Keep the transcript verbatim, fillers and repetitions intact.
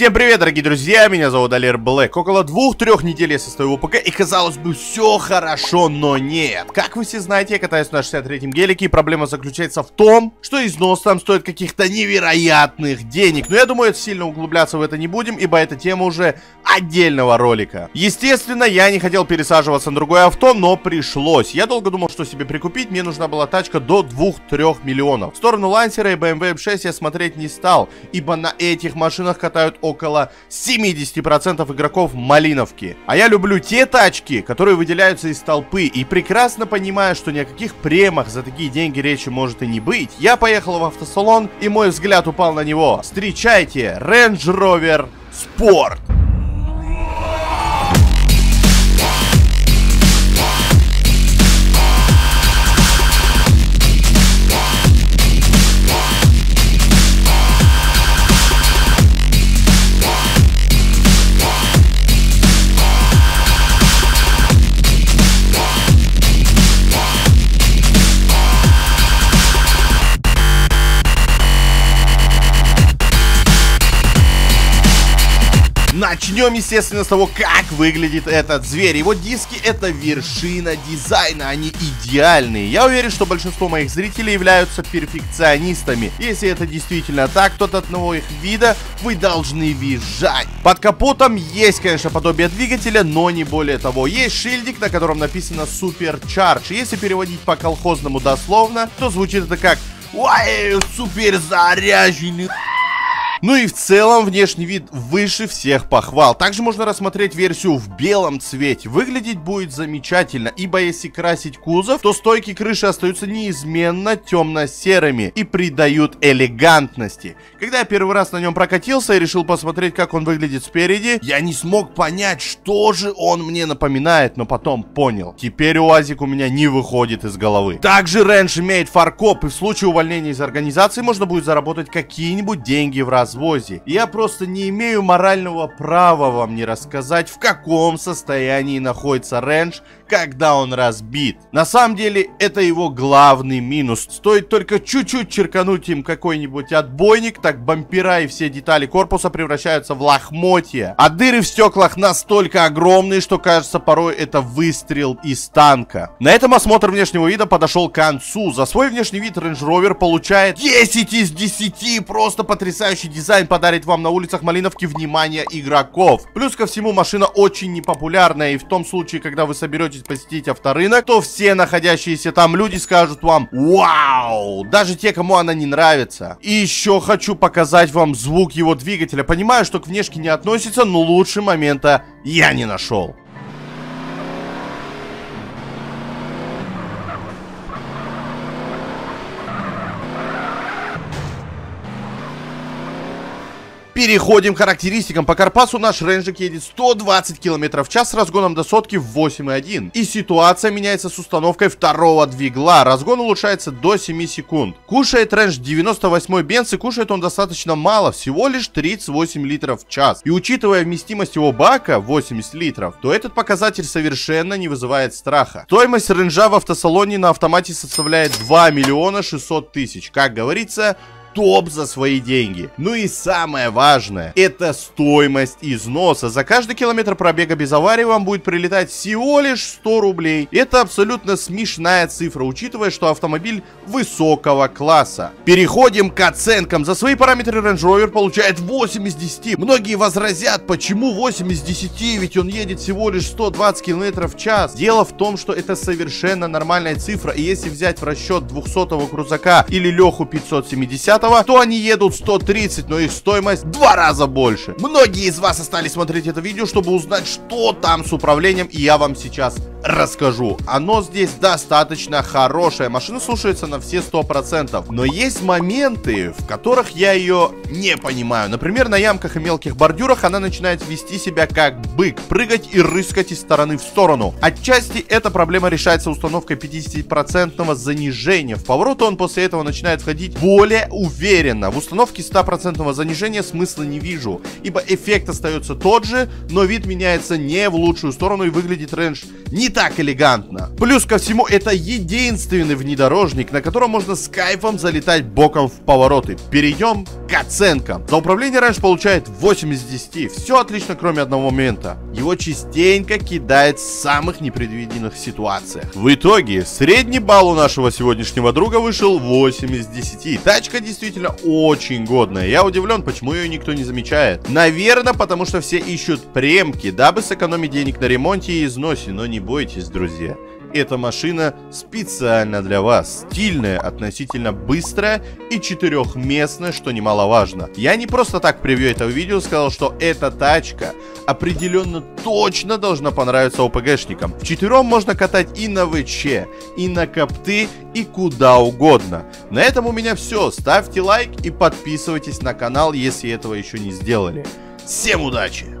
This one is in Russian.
Всем привет, дорогие друзья, меня зовут Алер Блэк. Около двух-трех недель я состою в ОПГ, и казалось бы, все хорошо, но нет. Как вы все знаете, я катаюсь на шестьдесят третьем гелике, и проблема заключается в том, что износ там стоит каких-то невероятных денег. Но я думаю, сильно углубляться в это не будем, ибо это тема уже отдельного ролика. Естественно, я не хотел пересаживаться на другое авто, но пришлось. Я долго думал, что себе прикупить, мне нужна была тачка до двух-трёх миллионов. В сторону Лансера и бэ эм вэ эм шесть я смотреть не стал, ибо на этих машинах катают около семидесяти процентов игроков Малиновки. А я люблю те тачки, которые выделяются из толпы, и прекрасно понимаю, что ни о каких премах за такие деньги речи может и не быть. Я поехал в автосалон, и мой взгляд упал на него. Встречайте, Range Rover Sport. Начнем, естественно, с того, как выглядит этот зверь. Его диски — это вершина дизайна, они идеальные. Я уверен, что большинство моих зрителей являются перфекционистами. Если это действительно так, то от одного их вида вы должны визжать. Под капотом есть, конечно, подобие двигателя, но не более того. Есть шильдик, на котором написано «Супер Чардж». Если переводить по-колхозному дословно, то звучит это как «Ой, супер заряженный». Ну и в целом внешний вид выше всех похвал. Также можно рассмотреть версию в белом цвете. Выглядеть будет замечательно, ибо если красить кузов, то стойки крыши остаются неизменно темно-серыми и придают элегантности. Когда я первый раз на нем прокатился и решил посмотреть, как он выглядит спереди, я не смог понять, что же он мне напоминает, но потом понял. Теперь УАЗик у меня не выходит из головы. Также Range имеет фаркоп, и в случае увольнения из организации можно будет заработать какие-нибудь деньги в раз. Возе. Я просто не имею морального права вам не рассказать, в каком состоянии находится Range, когда он разбит. На самом деле, это его главный минус. Стоит только чуть-чуть черкануть им какой-нибудь отбойник, так бампера и все детали корпуса превращаются в лохмотья. А дыры в стеклах настолько огромные, что кажется, порой это выстрел из танка. На этом осмотр внешнего вида подошел к концу. За свой внешний вид Range Rover получает десять из десяти. Просто потрясающий дизайн подарит вам на улицах Малиновки внимание игроков. Плюс ко всему, машина очень непопулярная, и в том случае, когда вы соберетесь посетить авторынок, то все находящиеся там люди скажут вам «Вау!», даже те, кому она не нравится. И еще хочу показать вам звук его двигателя. Понимаю, что к внешке не относится, но лучше момента я не нашел. Переходим к характеристикам. По Карпасу наш рейнджик едет сто двадцать километров в час с разгоном до сотки в восемь и одна. И ситуация меняется с установкой второго двигла. Разгон улучшается до семи секунд. Кушает Рейндж девяносто восьмой бенз, и кушает он достаточно мало, всего лишь тридцать восемь литров в час. И учитывая вместимость его бака, восемьдесят литров, то этот показатель совершенно не вызывает страха. Стоимость Рейнджа в автосалоне на автомате составляет два миллиона шестьсот тысяч. Как говорится, топ за свои деньги. Ну и самое важное, это стоимость износа. За каждый километр пробега без аварии вам будет прилетать всего лишь сто рублей. Это абсолютно смешная цифра, учитывая, что автомобиль высокого класса. Переходим к оценкам. За свои параметры Range Rover получает восемь из десяти. Многие возразят, почему восемь из десяти, ведь он едет всего лишь сто двадцать километров в час. Дело в том, что это совершенно нормальная цифра, и если взять в расчет двухсотого крузака или Леху пятьсот семидесятого, то они едут сто тридцать, но их стоимость в два раза больше. Многие из вас остались смотреть это видео, чтобы узнать, что там с управлением, и я вам сейчас расскажу. Оно здесь достаточно хорошее, машина слушается на все сто процентов, но есть моменты, в которых я ее не понимаю. Например, на ямках и мелких бордюрах она начинает вести себя как бык, прыгать и рыскать из стороны в сторону. Отчасти эта проблема решается установкой пятидесятипроцентного занижения. В поворот он после этого начинает входить более уверенно. Уверенно, в установке ста процентов занижения смысла не вижу, ибо эффект остается тот же, но вид меняется не в лучшую сторону, и выглядит Range не не так элегантно. Плюс ко всему, это единственный внедорожник, на котором можно с кайфом залетать боком в повороты. Перейдем к оценкам. За управление Range получает восемь из десяти. Все отлично, кроме одного момента. Его частенько кидает в самых непредвиденных ситуациях. В итоге, средний балл у нашего сегодняшнего друга вышел восемь из десяти. Тачка действительно очень годная. Я удивлен, почему ее никто не замечает. Наверное, потому что все ищут премки, дабы сэкономить денег на ремонте и износе. Но не бойтесь, друзья. Эта машина специально для вас. Стильная, относительно быстрая и четырехместная, что немаловажно. Я не просто так в превью этого видео сказал, что эта тачка определенно точно должна понравиться ОПГшникам. Вчетвером можно катать и на ВЧ, и на копты, и куда угодно. На этом у меня все. Ставьте лайк и подписывайтесь на канал, если этого еще не сделали. Всем удачи!